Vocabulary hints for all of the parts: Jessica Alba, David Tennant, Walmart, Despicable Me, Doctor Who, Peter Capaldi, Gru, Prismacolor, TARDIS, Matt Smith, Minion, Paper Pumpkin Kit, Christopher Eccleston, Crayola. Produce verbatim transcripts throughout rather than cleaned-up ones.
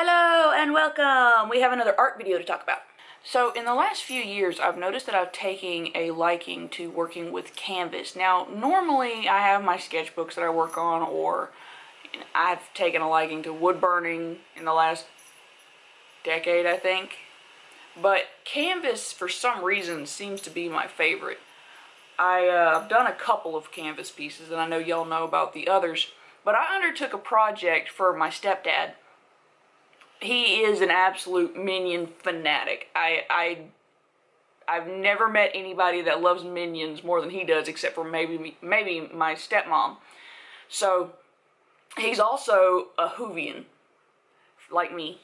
Hello and welcome! We have another art video to talk about. So in the last few years I've noticed that I've taken a liking to working with canvas. Now normally I have my sketchbooks that I work on, or I've taken a liking to wood burning in the last decade I think. But canvas for some reason seems to be my favorite. I, uh, I've done a couple of canvas pieces and I know y'all know about the others. But I undertook a project for my stepdad. He is an absolute Minion fanatic. I, I, I've never met anybody that loves Minions more than he does, except for maybe, maybe my stepmom. So, he's also a Whovian, like me.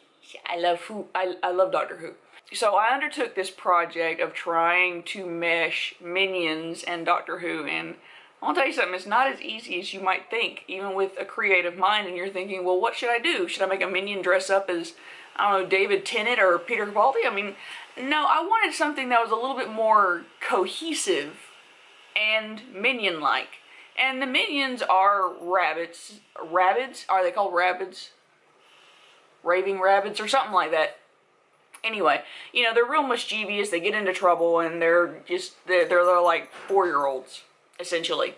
I love Who. I, I love Doctor Who. So I undertook this project of trying to mesh Minions and Doctor Who, and I'll tell you something, it's not as easy as you might think, even with a creative mind, and you're thinking, well, what should I do? Should I make a Minion dress up as, I don't know, David Tennant or Peter Capaldi? I mean, no, I wanted something that was a little bit more cohesive and Minion-like. And the Minions are rabbits. Rabbits? Are they called rabbits? Raving rabbits or something like that. Anyway, you know, they're real mischievous, they get into trouble, and they're just, they're, they're like four-year-olds. Essentially.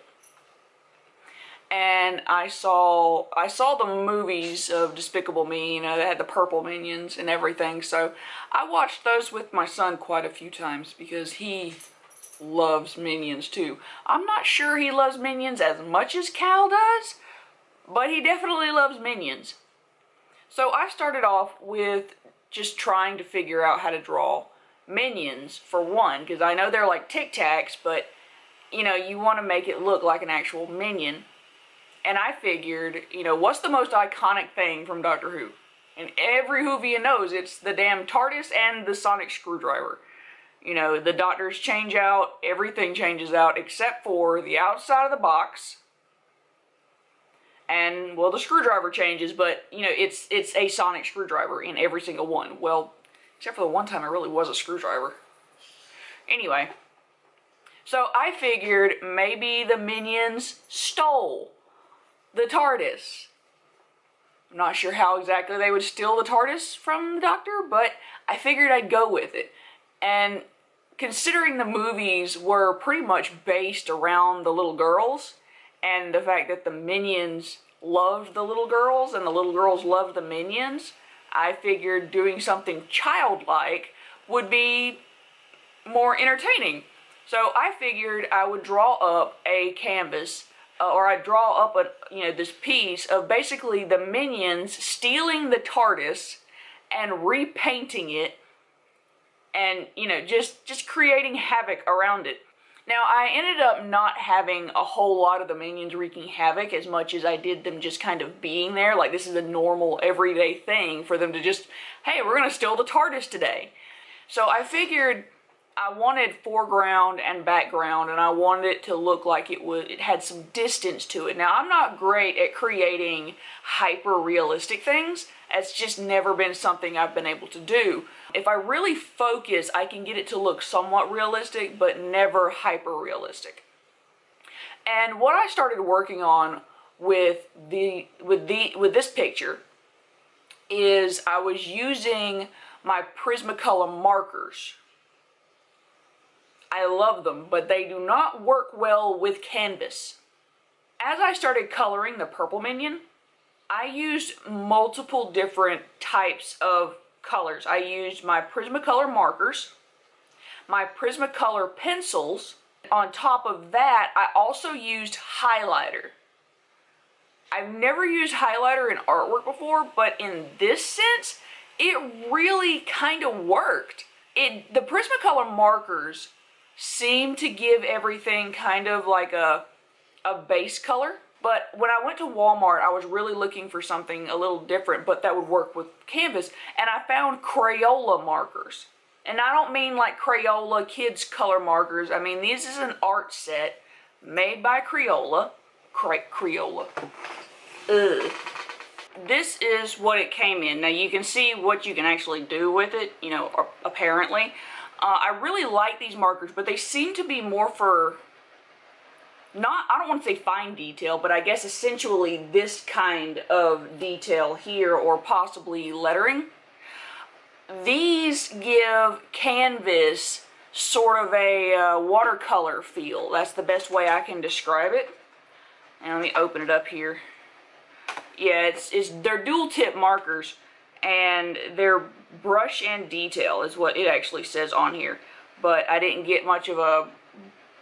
And I saw I saw the movies of Despicable Me, you know, they had the purple Minions and everything, so I watched those with my son quite a few times because he loves Minions too. I'm not sure he loves Minions as much as Cal does, but he definitely loves Minions. So I started off with just trying to figure out how to draw Minions, for one, because I know they're like Tic Tacs, but you know, you want to make it look like an actual Minion. And I figured, you know, what's the most iconic thing from Doctor Who? And every Whovian knows it's the damn TARDIS and the sonic screwdriver. You know, the Doctors change out, everything changes out except for the outside of the box. And, well, the screwdriver changes, but, you know, it's, it's a sonic screwdriver in every single one. Well, except for the one time it really was a screwdriver. Anyway. So I figured maybe the Minions stole the TARDIS. I'm not sure how exactly they would steal the TARDIS from the Doctor, but I figured I'd go with it. And considering the movies were pretty much based around the little girls, and the fact that the Minions loved the little girls, and the little girls loved the Minions, I figured doing something childlike would be more entertaining. So I figured I would draw up a canvas, uh, or I'd draw up a, you know, this piece of basically the Minions stealing the TARDIS and repainting it and, you know, just, just creating havoc around it. Now, I ended up not having a whole lot of the Minions wreaking havoc as much as I did them just kind of being there. Like, this is a normal, everyday thing for them to just, hey, we're going to steal the TARDIS today. So I figured I wanted foreground and background, and I wanted it to look like it would, it had some distance to it. Now, I'm not great at creating hyper-realistic things. It's just never been something I've been able to do. If I really focus, I can get it to look somewhat realistic, but never hyper-realistic. And what I started working on with the with the with this picture is I was using my Prismacolor markers. I love them, but they do not work well with canvas. As I started coloring the purple Minion, I used multiple different types of colors. I used my Prismacolor markers, my Prismacolor pencils. On top of that, I also used highlighter. I've never used highlighter in artwork before, but in this sense, it really kind of worked. It, the Prismacolor markers seem to give everything kind of like a, a base color. But when I went to Walmart, I was really looking for something a little different, but that would work with canvas. And I found Crayola markers. And I don't mean like Crayola kids color markers. I mean, this is an art set made by Crayola. Cray Crayola. Ugh. This is what it came in. Now you can see what you can actually do with it, you know, apparently. Uh, I really like these markers, but they seem to be more for not, I don't want to say fine detail, but I guess essentially this kind of detail here, or possibly lettering. These give canvas sort of a uh, watercolor feel. That's the best way I can describe it. And let me open it up here. Yeah, it's, it's they're dual tip markers, and they're brush and detail is what it actually says on here. But I didn't get much of a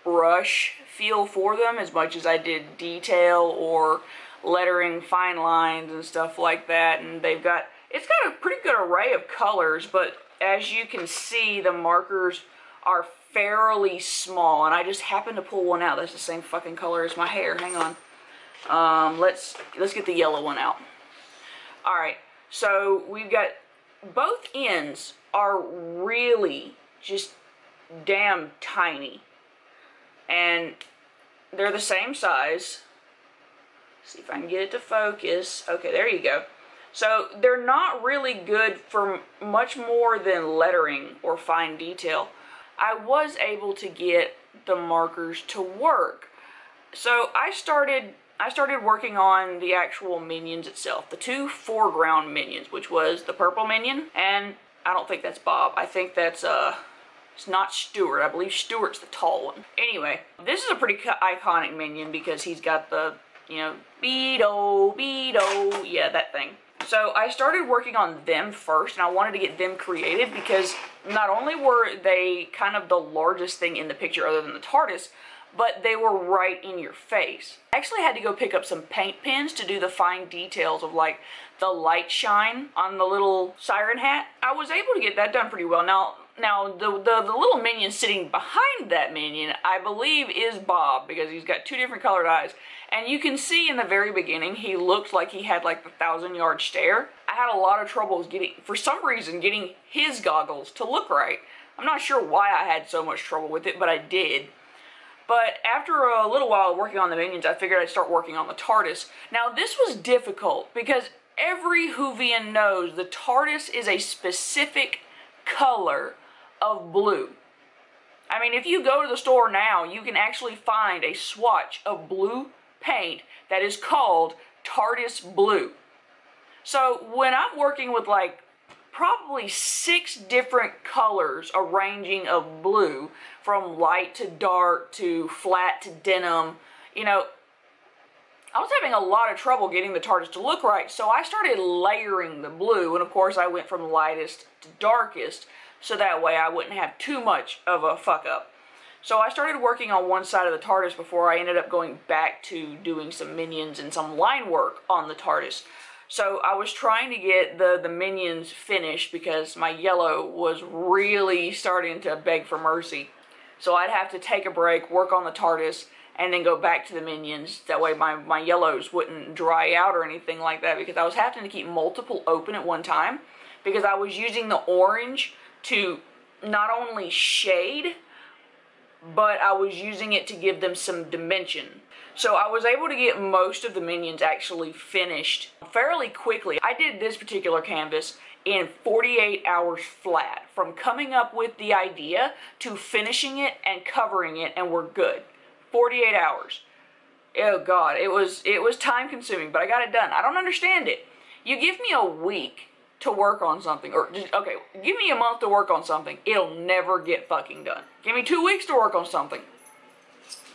brush feel for them as much as I did detail or lettering, fine lines and stuff like that. And they've got, it's got a pretty good array of colors, but as you can see, the markers are fairly small, and I just happened to pull one out that's the same fucking color as my hair. Hang on. Um, let's let's get the yellow one out. All right, so we've got both ends are really just damn tiny, and they're the same size. Let's see if I can get it to focus. Okay, there you go. So they're not really good for much more than lettering or fine detail. I was able to get the markers to work, so I started I started working on the actual minions itself, the two foreground minions, which was the purple minion, and I don't think that's Bob. I think that's, uh, it's not Stuart. I believe Stuart's the tall one. Anyway, this is a pretty iconic minion because he's got the, you know, Beetle, Beetle, yeah, that thing. So I started working on them first, and I wanted to get them created because not only were they kind of the largest thing in the picture other than the TARDIS, but they were right in your face. I actually had to go pick up some paint pens to do the fine details of like the light shine on the little siren hat. I was able to get that done pretty well. Now, now the, the, the little minion sitting behind that minion, I believe, is Bob, because he's got two different colored eyes. And you can see in the very beginning, he looked like he had like the thousand yard stare. I had a lot of trouble getting, for some reason, getting his goggles to look right. I'm not sure why I had so much trouble with it, but I did. But after a little while working on the minions, I figured I'd start working on the TARDIS. Now, this was difficult because every Whovian knows the TARDIS is a specific color of blue. I mean, if you go to the store now, you can actually find a swatch of blue paint that is called TARDIS Blue. So when I'm working with like probably six different colors, a ranging of blue from light to dark to flat to denim, you know, I was having a lot of trouble getting the TARDIS to look right, so I started layering the blue, and of course I went from lightest to darkest, so that way I wouldn't have too much of a fuck up. So I started working on one side of the TARDIS before I ended up going back to doing some minions and some line work on the TARDIS. So I was trying to get the, the minions finished because my yellow was really starting to beg for mercy. So I'd have to take a break, work on the TARDIS, and then go back to the minions. That way my, my yellows wouldn't dry out or anything like that, because I was having to keep multiple open at one time because I was using the orange to not only shade, but I was using it to give them some dimension. So I was able to get most of the minions actually finished fairly quickly. I did this particular canvas in forty-eight hours flat, from coming up with the idea to finishing it and covering it, and we're good. forty-eight hours. Oh God, it was it was time consuming, but I got it done. I don't understand it. You give me a week to work on something, or just, okay, give me a month to work on something, it'll never get fucking done. Give me two weeks to work on something,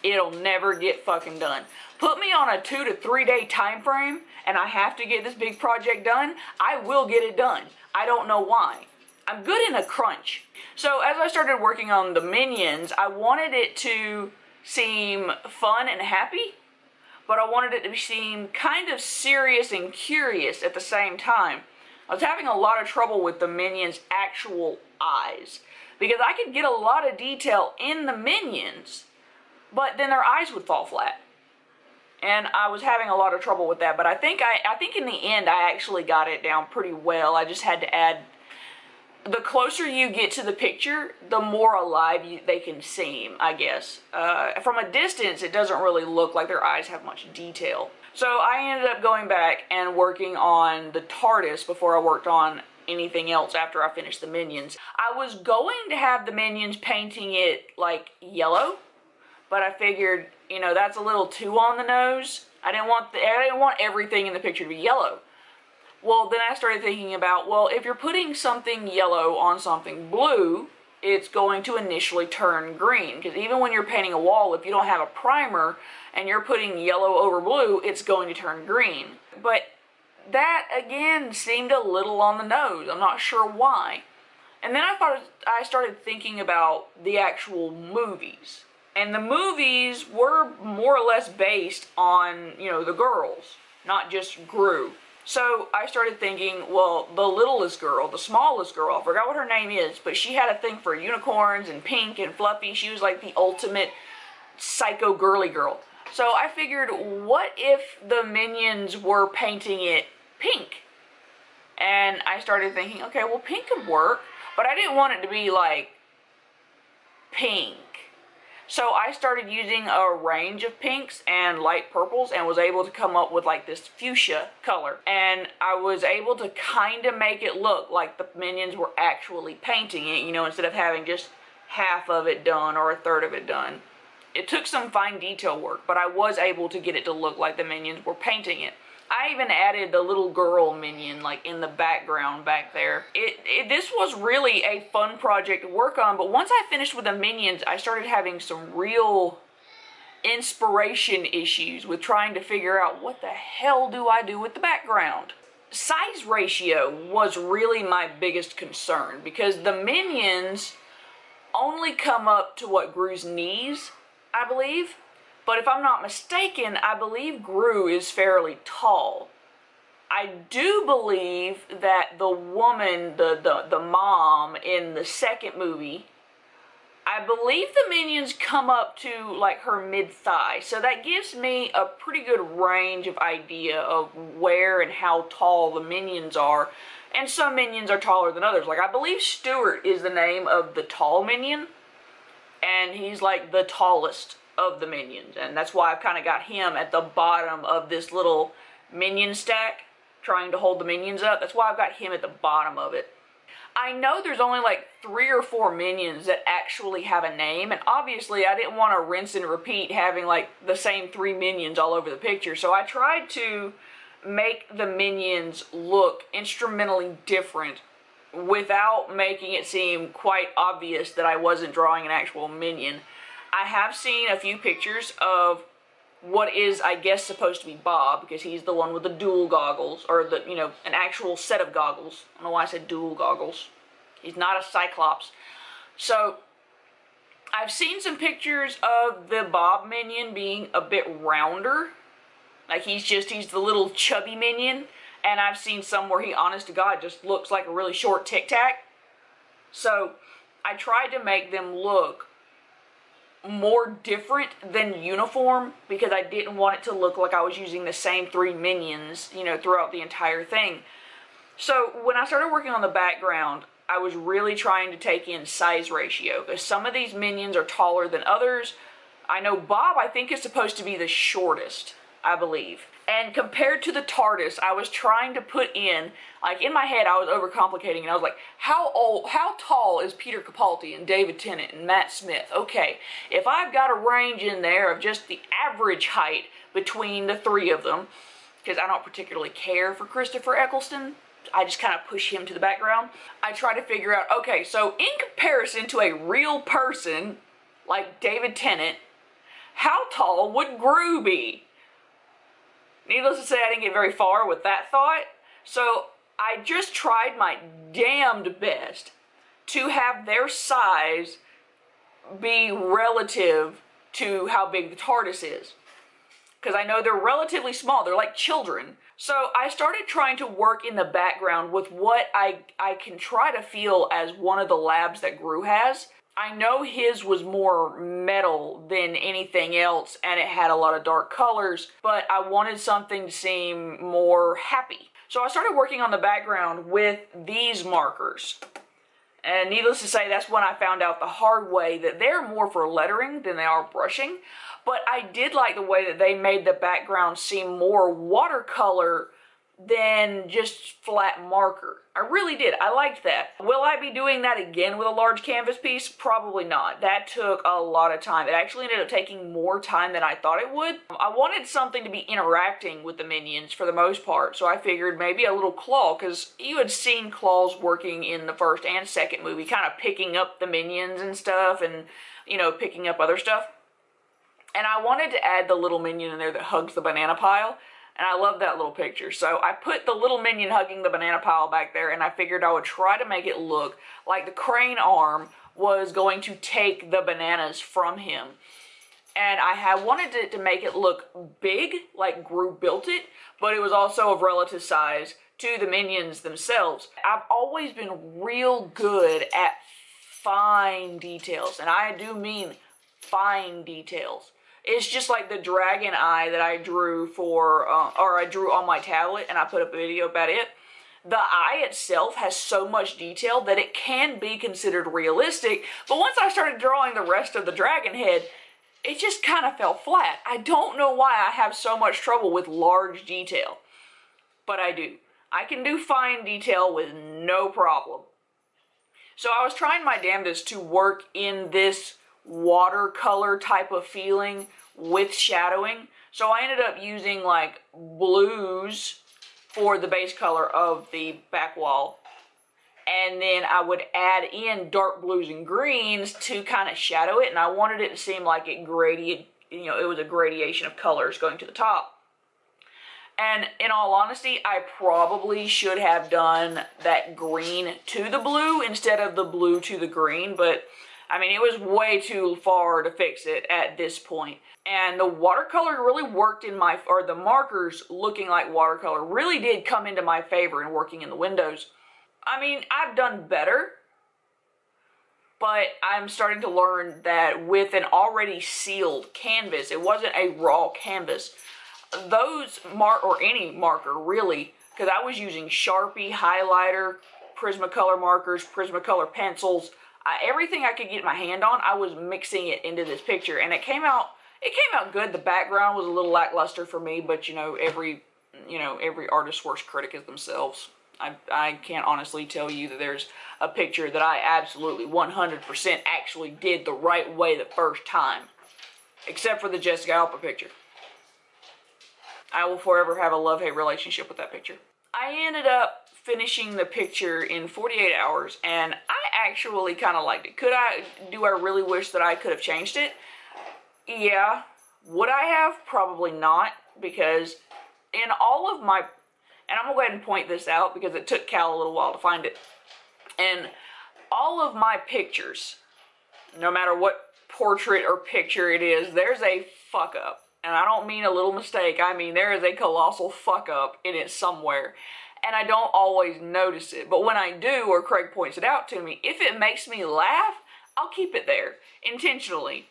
it'll never get fucking done. Put me on a two to three day time frame and I have to get this big project done, I will get it done. I don't know why. I'm good in a crunch. So as I started working on the minions, I wanted it to seem fun and happy, but I wanted it to seem kind of serious and curious at the same time. I was having a lot of trouble with the minions' actual eyes, because I could get a lot of detail in the minions, but then their eyes would fall flat. And I was having a lot of trouble with that, but I think I, I think in the end I actually got it down pretty well. I just had to add, the closer you get to the picture, the more alive you, they can seem, I guess. Uh, from a distance, it doesn't really look like their eyes have much detail. So I ended up going back and working on the TARDIS before I worked on anything else after I finished the minions. I was going to have the minions painting it like yellow, but I figured you know, that's a little too on the nose. I didn't want the, I didn't want everything in the picture to be yellow. Well, then I started thinking about, well, if you're putting something yellow on something blue, it's going to initially turn green. Because even when you're painting a wall, if you don't have a primer and you're putting yellow over blue, it's going to turn green. But that, again, seemed a little on the nose. I'm not sure why. And then I thought, I started thinking about the actual movies. And the movies were more or less based on, you know, the girls, not just Gru. So I started thinking, well, the littlest girl, the smallest girl, I forgot what her name is, but she had a thing for unicorns and pink and fluffy. She was like the ultimate psycho girly girl. So I figured, what if the minions were painting it pink? And I started thinking, okay, well, pink could work, but I didn't want it to be like pink. So I started using a range of pinks and light purples and was able to come up with like this fuchsia color. And I was able to kind of make it look like the minions were actually painting it, you know, instead of having just half of it done or a third of it done. It took some fine detail work, but I was able to get it to look like the minions were painting it. I even added the little girl minion like in the background back there. It, it this was really a fun project to work on, but once I finished with the minions, I started having some real inspiration issues with trying to figure out what the hell do I do with the background. Size ratio was really my biggest concern because the minions only come up to what Gru's knees, I believe. But if I'm not mistaken, I believe Gru is fairly tall. I do believe that the woman, the, the, the mom in the second movie, I believe the minions come up to like her mid-thigh. So that gives me a pretty good range of idea of where and how tall the minions are. And some minions are taller than others. Like I believe Stuart is the name of the tall minion. And he's like the tallest of the minions, and that's why I've kind of got him at the bottom of this little minion stack trying to hold the minions up. That's why I've got him at the bottom of it. I know there's only like three or four minions that actually have a name, and obviously I didn't want to rinse and repeat having like the same three minions all over the picture, so I tried to make the minions look instrumentally different without making it seem quite obvious that I wasn't drawing an actual minion. I have seen a few pictures of what is, I guess, supposed to be Bob, because he's the one with the dual goggles, or the, you know, an actual set of goggles. I don't know why I said dual goggles. He's not a Cyclops. So I've seen some pictures of the Bob minion being a bit rounder. Like he's just, he's the little chubby minion. And I've seen some where he, honest to God, just looks like a really short Tic Tac. So I tried to make them look more different than uniform because I didn't want it to look like I was using the same three minions, you know, throughout the entire thing. So when I started working on the background, I was really trying to take in size ratio because some of these minions are taller than others. I know Bob, I think, is supposed to be the shortest, I believe. And compared to the TARDIS, I was trying to put in, like in my head, I was overcomplicating and I was like, how old, how tall is Peter Capaldi and David Tennant and Matt Smith? Okay, if I've got a range in there of just the average height between the three of them, because I don't particularly care for Christopher Eccleston, I just kind of push him to the background. I try to figure out, okay, so in comparison to a real person like David Tennant, how tall would Gru be? Needless to say, I didn't get very far with that thought, so I just tried my damned best to have their size be relative to how big the TARDIS is. Because I know they're relatively small, they're like children. So I started trying to work in the background with what I, I can try to feel as one of the labs that Gru has. I know his was more metal than anything else, and it had a lot of dark colors, but I wanted something to seem more happy. So I started working on the background with these markers. And needless to say, that's when I found out the hard way that they're more for lettering than they are brushing. But I did like the way that they made the background seem more watercolor than just flat marker. I really did. I liked that. Will I be doing that again with a large canvas piece? Probably not. That took a lot of time. It actually ended up taking more time than I thought it would. I wanted something to be interacting with the minions for the most part, so I figured maybe a little claw, because you had seen claws working in the first and second movie, kind of picking up the minions and stuff, and, you know, picking up other stuff. And I wanted to add the little minion in there that hugs the banana pile. And I love that little picture. So I put the little minion hugging the banana pile back there, and I figured I would try to make it look like the crane arm was going to take the bananas from him. And I had wanted to, to make it look big, like Gru built it, but it was also of relative size to the minions themselves. I've always been real good at fine details, and I do mean fine details. It's just like the dragon eye that I drew for, uh, or I drew on my tablet, and I put up a video about it. The eye itself has so much detail that it can be considered realistic, but once I started drawing the rest of the dragon head, it just kind of fell flat. I don't know why I have so much trouble with large detail, but I do. I can do fine detail with no problem. So I was trying my damnedest to work in this watercolor type of feeling with shadowing. So I ended up using like blues for the base color of the back wall, and then I would add in dark blues and greens to kind of shadow it, and I wanted it to seem like it gradated, you know, it was a gradation of colors going to the top. And in all honesty, I probably should have done that green to the blue instead of the blue to the green, but I mean, it was way too far to fix it at this point. And the watercolor really worked in my, or the markers looking like watercolor really did come into my favor in working in the windows. I mean, I've done better, but I'm starting to learn that with an already sealed canvas, it wasn't a raw canvas. Those mark, or any marker really, because I was using Sharpie, highlighter, Prismacolor markers, Prismacolor pencils, I, everything I could get my hand on, I was mixing it into this picture, and it came out, it came out good. The background was a little lackluster for me, but you know, every, you know, every artist's worst critic is themselves. I, I can't honestly tell you that there's a picture that I absolutely one hundred percent actually did the right way the first time, except for the Jessica Alba picture. I will forever have a love-hate relationship with that picture. I ended up finishing the picture in forty-eight hours, and I actually kind of liked it. Could I, do I really wish that I could have changed it? Yeah. Would I have? Probably not, because in all of my, and I'm gonna go ahead and point this out because it took Cal a little while to find it, and all of my pictures, no matter what portrait or picture it is, there's a fuck up. And I don't mean a little mistake, I mean there is a colossal fuck up in it somewhere. And I don't always notice it, but when I do, or Craig points it out to me, if it makes me laugh, I'll keep it there, intentionally.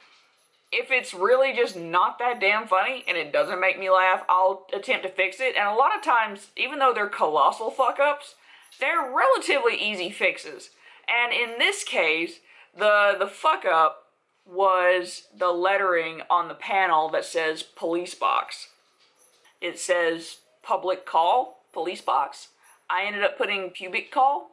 If it's really just not that damn funny, and it doesn't make me laugh, I'll attempt to fix it, and a lot of times, even though they're colossal fuck-ups, they're relatively easy fixes. And in this case, the, the fuck-up was the lettering on the panel that says police box. It says public call. Police box. I ended up putting pubic call,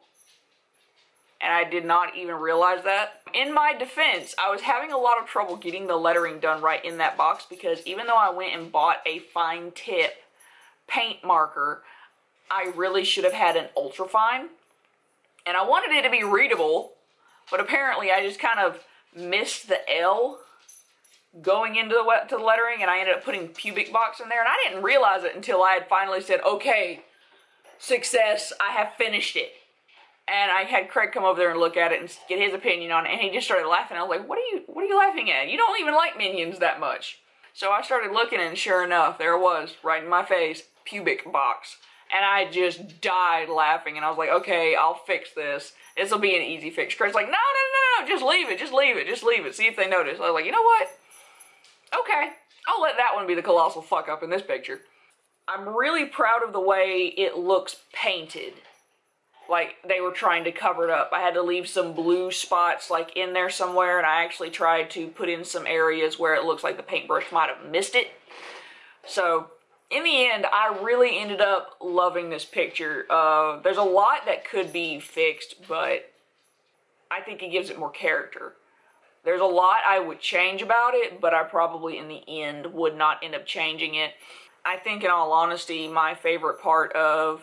and I did not even realize that. In my defense, I was having a lot of trouble getting the lettering done right in that box, because even though I went and bought a fine tip paint marker, I really should have had an ultra fine, and I wanted it to be readable, but apparently I just kind of missed the L going into the, to the lettering, and I ended up putting pubic box in there, and I didn't realize it until I had finally said, okay, success, I have finished it. And I had Craig come over there and look at it and get his opinion on it, and he just started laughing. I was like, what are you, what are you laughing at? You don't even like minions that much. So I started looking, and sure enough, there it was, right in my face, pubic box. And I just died laughing, and I was like, okay, I'll fix this. This will be an easy fix. Craig's like, no, no, no, no, just leave it, just leave it, just leave it, see if they notice. I was like, you know what? Okay, I'll let that one be the colossal fuck up in this picture. I'm really proud of the way it looks painted. Like they were trying to cover it up. I had to leave some blue spots like in there somewhere, and I actually tried to put in some areas where it looks like the paintbrush might have missed it. So in the end, I really ended up loving this picture. Uh, there's a lot that could be fixed, but I think it gives it more character. There's a lot I would change about it, but I probably in the end would not end up changing it. I think in all honesty, my favorite part of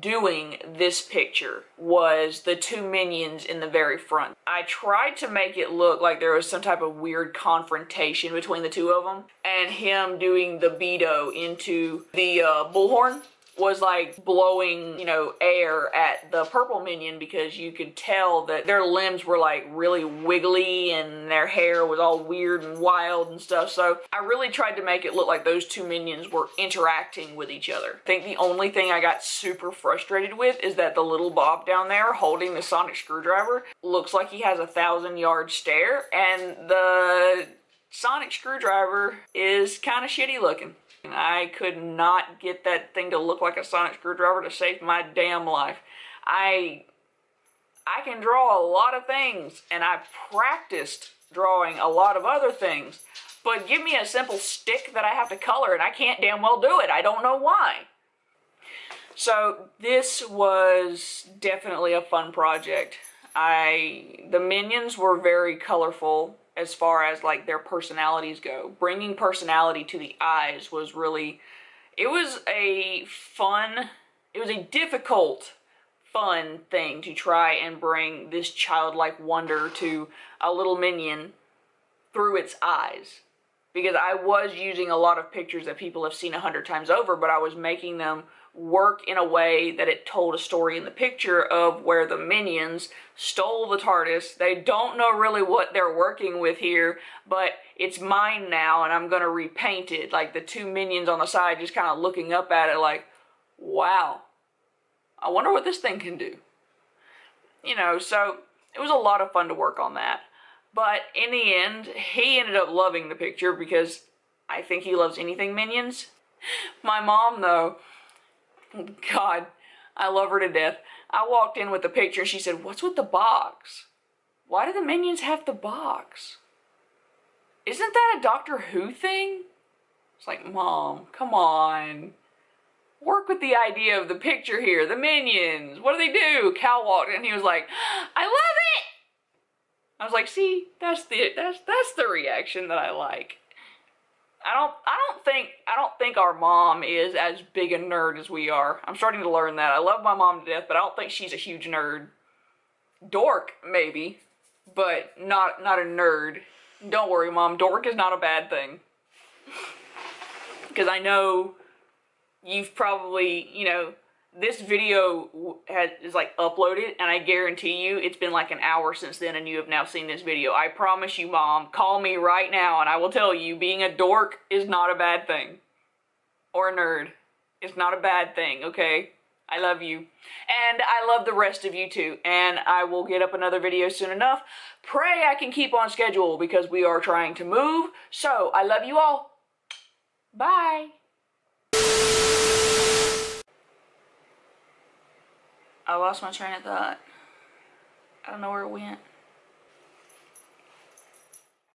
doing this picture was the two minions in the very front. I tried to make it look like there was some type of weird confrontation between the two of them, and him doing the Beto into the uh, bullhorn was like blowing, you know, air at the purple minion, because you could tell that their limbs were like really wiggly and their hair was all weird and wild and stuff. So I really tried to make it look like those two minions were interacting with each other. I think the only thing I got super frustrated with is that the little Bob down there holding the sonic screwdriver looks like he has a thousand yard stare, and the sonic screwdriver is kind of shitty looking. I could not get that thing to look like a sonic screwdriver to save my damn life. I I can draw a lot of things, and I practiced drawing a lot of other things, but give me a simple stick that I have to color and I can't damn well do it. I don't know why. So this was definitely a fun project. I the minions were very colorful. As far as like their personalities go, bringing personality to the eyes was really, it was a fun, it was a difficult, fun thing to try and bring this childlike wonder to a little minion through its eyes. Because I was using a lot of pictures that people have seen a hundred times over, but I was making them work in a way that it told a story in the picture of where the minions stole the TARDIS. They don't know really what they're working with here, but it's mine now and I'm gonna repaint it. Like the two minions on the side just kind of looking up at it like, wow, I wonder what this thing can do. You know, so it was a lot of fun to work on that. But in the end, he ended up loving the picture because I think he loves anything minions. My mom though, God, I love her to death. I walked in with the picture and she said, "What's with the box? Why do the minions have the box? Isn't that a Doctor Who thing?" It's like, Mom, come on. Work with the idea of the picture here. The minions, what do they do? Cal walked in and he was like, "I love it." I was like, see, that's the that's that's the reaction that I like. I don't I don't think I don't think our mom is as big a nerd as we are. I'm starting to learn that. I love my mom to death, but I don't think she's a huge nerd. Dork, maybe, but not not a nerd. Don't worry, Mom, dork is not a bad thing. Because I know you've probably, you know, this video has, is like uploaded, and I guarantee you it's been like an hour since then and you have now seen this video. I promise you, Mom, call me right now and I will tell you being a dork is not a bad thing. Or a nerd. It's not a bad thing, okay? I love you. And I love the rest of you too. And I will get up another video soon enough. Pray I can keep on schedule because we are trying to move. So, I love you all. Bye. I lost my train of thought. I don't know where it went.